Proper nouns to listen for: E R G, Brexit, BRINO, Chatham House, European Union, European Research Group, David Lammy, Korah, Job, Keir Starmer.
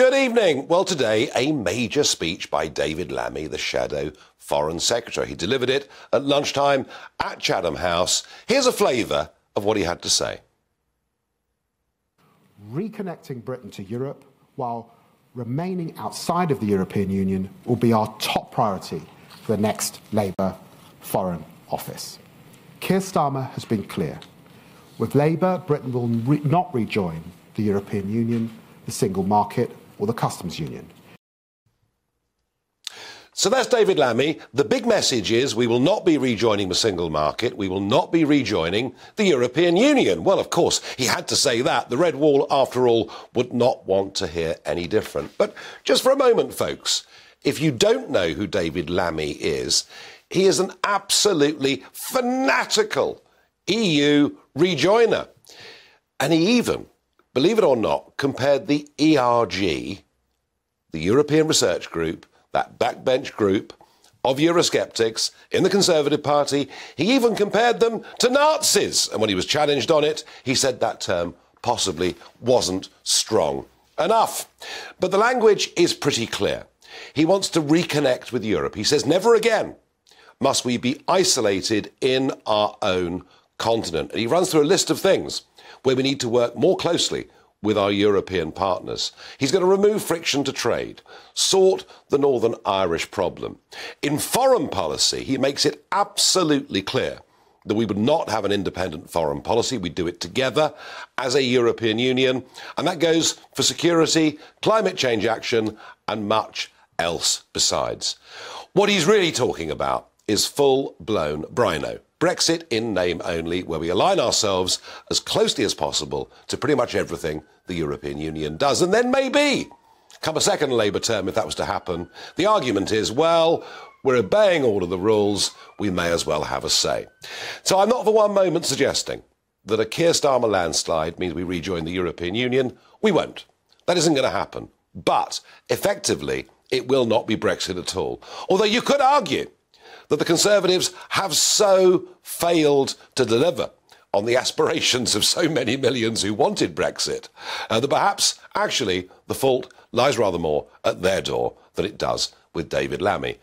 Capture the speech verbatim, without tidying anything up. Good evening. Well, today, a major speech by David Lammy, the shadow foreign secretary. He delivered it at lunchtime at Chatham House. Here's a flavour of what he had to say. Reconnecting Britain to Europe while remaining outside of the European Union will be our top priority for the next Labour Foreign Office. Keir Starmer has been clear. With Labour, Britain will re- not rejoin the European Union, the single market or the customs union. So that's David Lammy. The big message is we will not be rejoining the single market. We will not be rejoining the European Union. Well, of course, he had to say that. The Red Wall, after all, would not want to hear any different. But just for a moment, folks, if you don't know who David Lammy is, he is an absolutely fanatical E U rejoiner. And he even, believe it or not, compared the E R G, the European Research Group, that backbench group of Eurosceptics in the Conservative Party, he even compared them to Nazis. And when he was challenged on it, he said that term possibly wasn't strong enough. But the language is pretty clear. He wants to reconnect with Europe. He says, never again must we be isolated in our own continent. And he runs through a list of things where we need to work more closely with our European partners. He's going to remove friction to trade, sort the Northern Irish problem. In foreign policy, he makes it absolutely clear that we would not have an independent foreign policy. We do it together as a European Union, and that goes for security, climate change action, and much else besides. What he's really talking about is full-blown BRINO. Brexit in name only, where we align ourselves as closely as possible to pretty much everything the European Union does. And then maybe come a second Labour term, if that was to happen, the argument is, well, we're obeying all of the rules, we may as well have a say. So I'm not for one moment suggesting that a Keir Starmer landslide means we rejoin the European Union. We won't. That isn't going to happen. But effectively, it will not be Brexit at all. Although you could argue that the Conservatives have so failed to deliver on the aspirations of so many millions who wanted Brexit, uh, that perhaps actually the fault lies rather more at their door than it does with David Lammy.